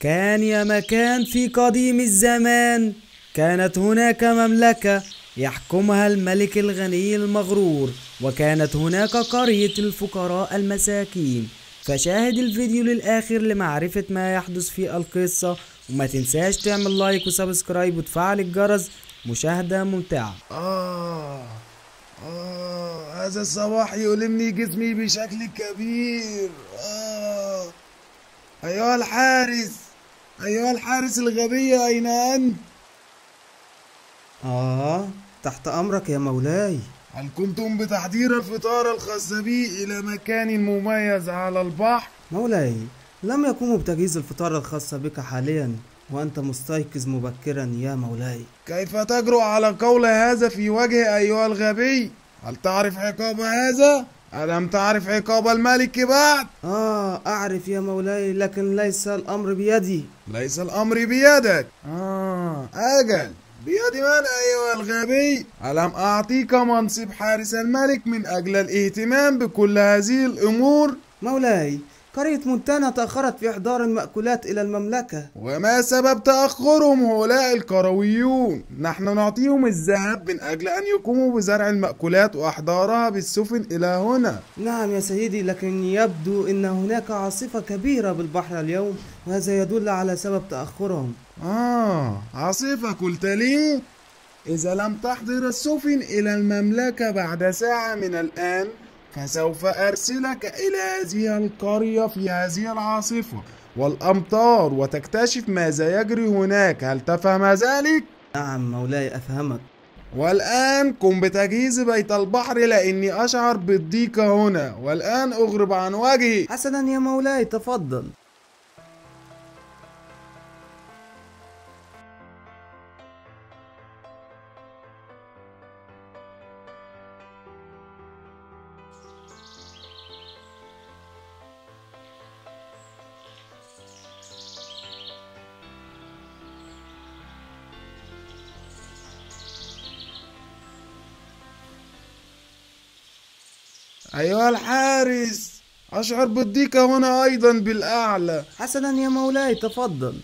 كان يا مكان في قديم الزمان، كانت هناك مملكة يحكمها الملك الغني المغرور، وكانت هناك قرية الفقراء المساكين. فشاهد الفيديو للآخر لمعرفة ما يحدث في القصة، وما تنساش تعمل لايك وسبسكرايب وتفعل الجرس. مشاهدة ممتعة. هذا الصباح يؤلمني جسمي بشكل كبير. أيها الحارس الغبية، أين أنت؟ تحت أمرك يا مولاي. هل كنتم بتحضير الفطار الخاص بي إلى مكان مميز على البحر؟ مولاي، لم يقوموا بتجهيز الفطار الخاص بك حاليا، وأنت مستيقظ مبكرا يا مولاي. كيف تجرؤ على قول هذا في وجهي أيها الغبي؟ هل تعرف عقاب هذا؟ ألم تعرف عقاب الملك بعد؟ أعرف يا مولاي، لكن ليس الأمر بيدي. ليس الأمر بيدك؟ أجل، بيد من أيها الغبي؟ ألم أعطيك منصب حارس الملك من أجل الاهتمام بكل هذه الأمور؟ مولاي، قرية مونتانا تأخرت في إحضار المأكولات إلى المملكة. وما سبب تأخرهم هؤلاء القرويون؟ نحن نعطيهم الذهب من أجل أن يقوموا بزرع المأكولات وإحضارها بالسفن إلى هنا. نعم يا سيدي، لكن يبدو أن هناك عاصفة كبيرة بالبحر اليوم، وهذا يدل على سبب تأخرهم. عاصفة قلت لي؟ إذا لم تحضر السفن إلى المملكة بعد ساعة من الآن، فسوف أرسلك إلى هذه القرية في هذه العاصفة والأمطار، وتكتشف ماذا يجري هناك. هل تفهم ذلك؟ نعم مولاي، أفهمك. والآن قم بتجهيز بيت البحر، لأني أشعر بالضيق هنا. والآن أغرب عن وجهي. حسنا يا مولاي، تفضل. أيها الحارس، أشعر بالضيق هنا أيضا بالأعلى. حسنا يا مولاي، تفضل.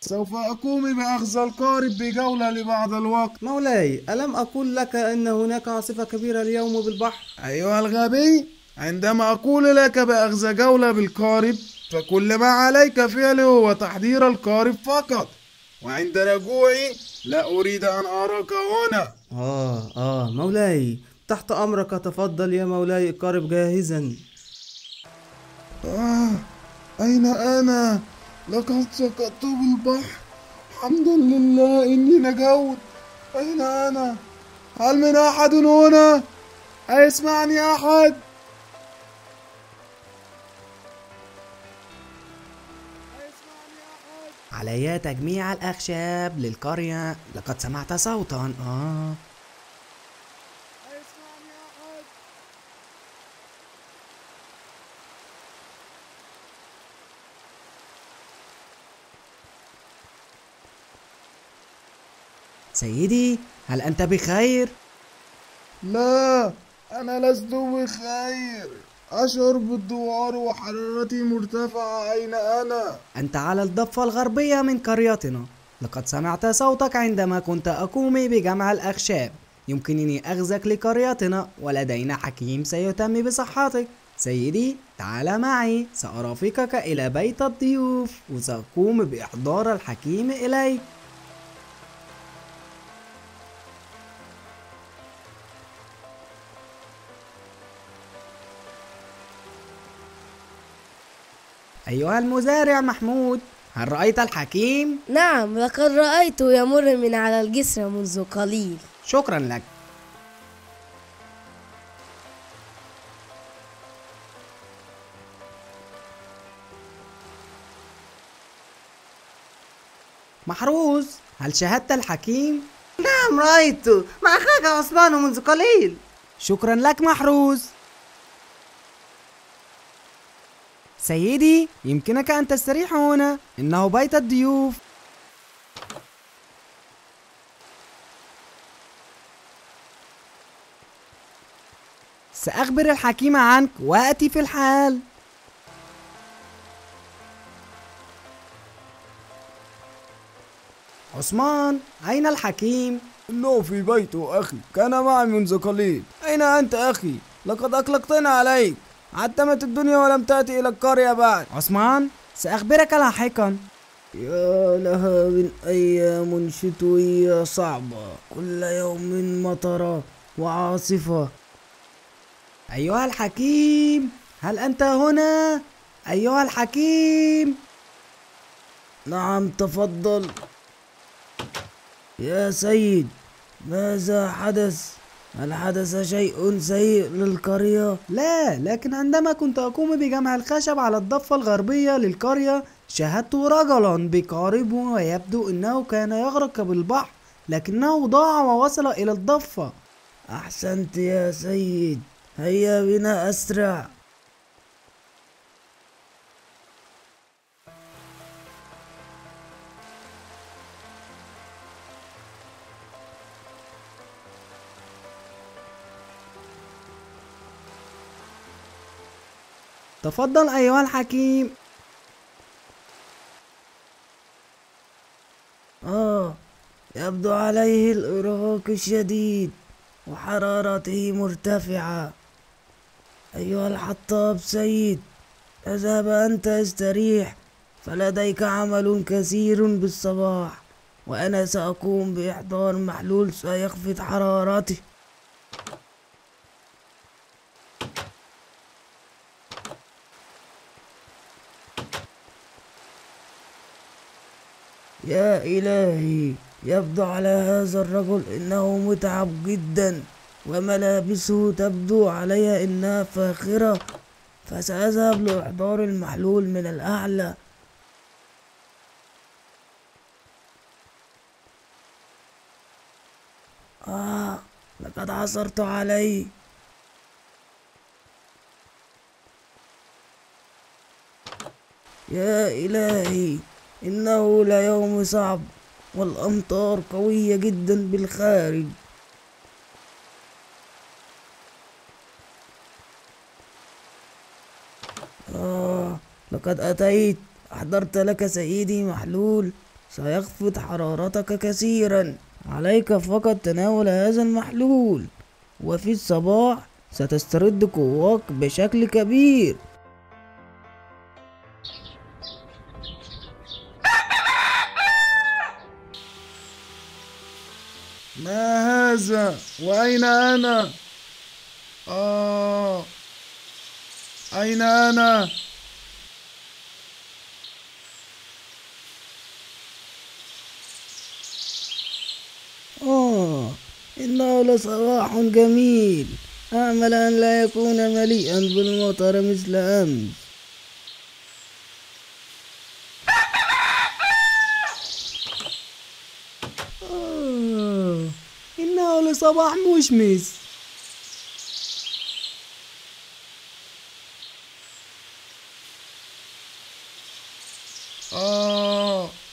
سوف أقوم بأخذ القارب بجولة لبعض الوقت. مولاي، ألم أقول لك أن هناك عاصفة كبيرة اليوم بالبحر؟ أيها الغبي، عندما أقول لك بأخذ جولة بالقارب، فكل ما عليك فعله هو تحضير القارب فقط، وعند رجوعي لا أريد أن أراك هنا. مولاي، تحت أمرك، تفضل يا مولاي، القارب جاهزا. أين أنا؟ لقد سقطت بالبحر، الحمد لله إني نجوت. أين أنا؟ هل من أحد هنا؟ أيسمعني أحد؟ علي تجميع الأخشاب للقرية. لقد سمعت صوتا. سيدي، هل أنت بخير؟ لا، أنا لست بخير. أشعر بالدوار وحرارتي مرتفعة. أين أنا؟ أنت على الضفة الغربية من قريتنا. لقد سمعت صوتك عندما كنت أقوم بجمع الأخشاب. يمكنني أخذك لقريتنا، ولدينا حكيم سيهتم بصحتك. سيدي، تعال معي، سأرافقك إلى بيت الضيوف، وسأقوم بإحضار الحكيم إليك. أيها المزارع محمود، هل رأيت الحكيم؟ نعم، لقد رأيته يمر من على الجسر منذ قليل. شكرا لك. محروس، هل شاهدت الحكيم؟ نعم، رأيته مع أخاك عثمان منذ قليل. شكرا لك محروس. سيدي، يمكنك أن تستريح هنا، إنه بيت الضيوف. سأخبر الحكيم عنك وأتي في الحال. عثمان، أين الحكيم؟ إنه في بيته أخي، كان معي منذ قليل. أين أنت أخي؟ لقد أقلقتنا عليك، عتمت الدنيا ولم تأتي إلى القرية بعد. عثمان، سأخبرك لاحقا. يا لها من أيام شتوية صعبة، كل يوم مطرة وعاصفة. أيها الحكيم، هل أنت هنا؟ أيها الحكيم. نعم تفضل. يا سيد، ماذا حدث؟ هل حدث شيء سيء للقرية؟ لا، لكن عندما كنت أقوم بجمع الخشب على الضفة الغربية للقرية شاهدت رجلا بقارب ويبدو أنه كان يغرق بالبحر، لكنه ضاع ووصل إلى الضفة. أحسنت يا سيد، هيا بنا أسرع. تفضل أيها الحكيم. يبدو عليه الإرهاق الشديد وحرارته مرتفعة. أيها الحطاب سيد، اذهب أنت استريح، فلديك عمل كثير بالصباح، وأنا سأقوم بإحضار محلول سيخفض حرارته. يا إلهي، يبدو على هذا الرجل إنه متعب جدا، وملابسه تبدو عليها إنها فاخرة، فسأذهب لإحضار المحلول من الأعلى. لقد عثرت عليه. يا إلهي، إنه ليوم صعب والأمطار قوية جدا بالخارج. لقد أتيت، أحضرت لك سيدي محلول سيخفض حرارتك كثيرا. عليك فقط تناول هذا المحلول، وفي الصباح ستسترد قواك بشكل كبير. ما هذا؟ وأين أنا؟ أين أنا؟ إنه لصباح جميل، أمل أن لا يكون مليئا بالمطر مثل أمس. إنه لصباح مشمس.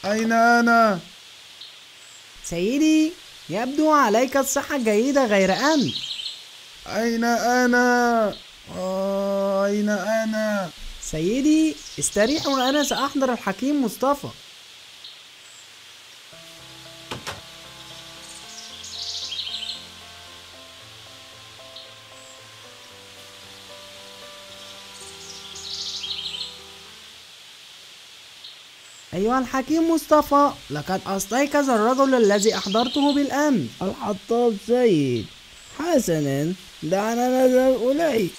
أين أنا؟ سيدي، يبدو عليك الصحة جيدة غير أمس. أين أنا؟ أين أنا؟ سيدي، استريح وأنا سأحضر الحكيم مصطفى. أيها الحكيم مصطفى، لقد أستيقظ الرجل الذي أحضرته بالأمس. الحطاب سيد، حسنا، دعنا نذهب إليه.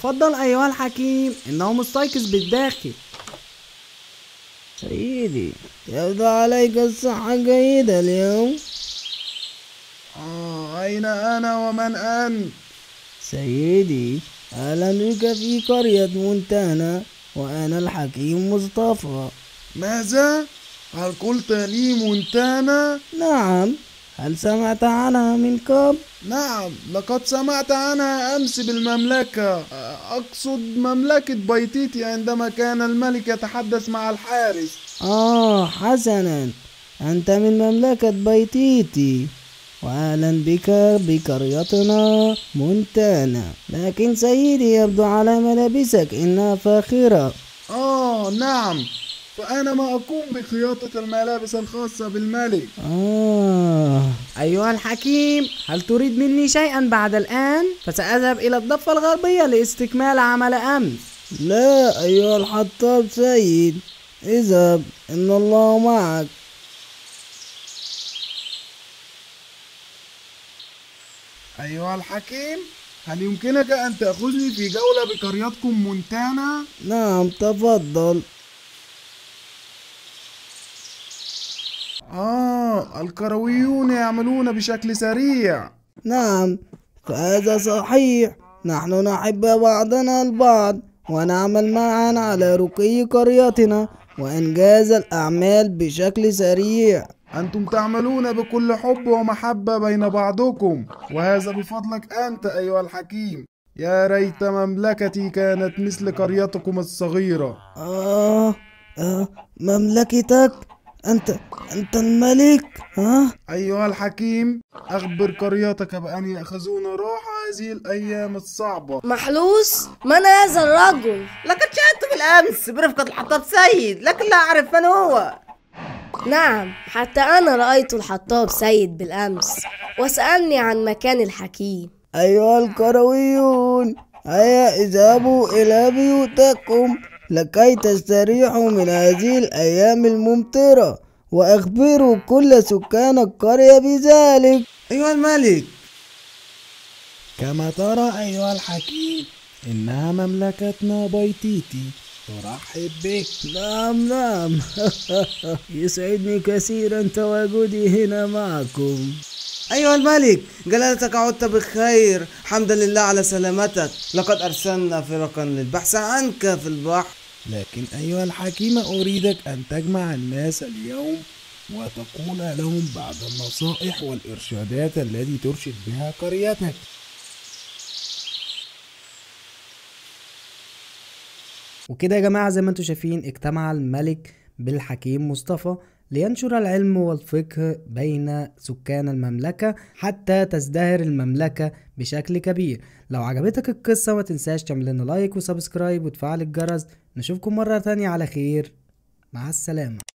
تفضل أيها الحكيم، إنه مستيقظ بالداخل. سيدي، يبدو عليك الصحة جيدة اليوم. أين أنا ومن أنت؟ سيدي، أهلا بك في قرية مونتانا، وأنا الحكيم مصطفى. ماذا؟ هل قلت لي مونتانا؟ نعم. هل سمعت عنها من قبل؟ نعم، لقد سمعت عنها أمس بالمملكة، أقصد مملكة بيتيتي عندما كان الملك يتحدث مع الحارس. حسنا، أنت من مملكة بيتيتي، وأهلا بك بقريتنا مونتانا. لكن سيدي يبدو على ملابسك إنها فاخرة. نعم، فأنا ما أقوم بخياطة الملابس الخاصة بالملك. أيها الحكيم، هل تريد مني شيئا بعد الآن؟ فسأذهب إلى الضفة الغربية لاستكمال عمل أمس. لا أيها الحطاب سيد، اذهب، إن الله معك. أيها الحكيم، هل يمكنك أن تأخذني في جولة بقريتكم مونتانا؟ نعم تفضل. الكرويون يعملون بشكل سريع. نعم، فهذا صحيح، نحن نحب بعضنا البعض ونعمل معا على رقي قريتنا وإنجاز الأعمال بشكل سريع. أنتم تعملون بكل حب ومحبة بين بعضكم، وهذا بفضلك أنت أيها الحكيم. يا ريت مملكتي كانت مثل قريتكم الصغيرة. مملكتك؟ أنت الملك؟ أيها الحكيم، أخبر قريتك بأن يأخذون راحة هذه الأيام الصعبة. محروس؟ من هذا الرجل؟ لقد شاهدته بالأمس برفقة الحطاب سيد، لكن لا أعرف من هو. نعم، حتى أنا رأيت الحطاب سيد بالأمس وسألني عن مكان الحكيم. أيها الكرويون، هيا اذهبوا إلى بيوتكم لكي تستريحوا من هذه الأيام الممطرة، وأخبروا كل سكان القرية بذلك. أيها الملك، كما ترى أيها الحكيم، إنها مملكتنا بيتيتي ترحب بك. نعم يسعدني كثيرا تواجدي هنا معكم. أيها الملك، جلالتك عدت بخير، حمدا لله على سلامتك. لقد أرسلنا فرقا للبحث عنك في البحر. لكن أيها الحكيم، أريدك أن تجمع الناس اليوم وتقول لهم بعض النصائح والإرشادات التي ترشد بها قريتك. وكده يا جماعة، زي ما انتم شايفين اجتمع الملك بالحكيم مصطفى لينشر العلم والفقه بين سكان المملكة حتى تزدهر المملكة بشكل كبير. لو عجبتك القصة ما تنساش تعمل لنا لايك وسبسكرايب وتفعل الجرس. نشوفكم مرة تانية على خير، مع السلامة.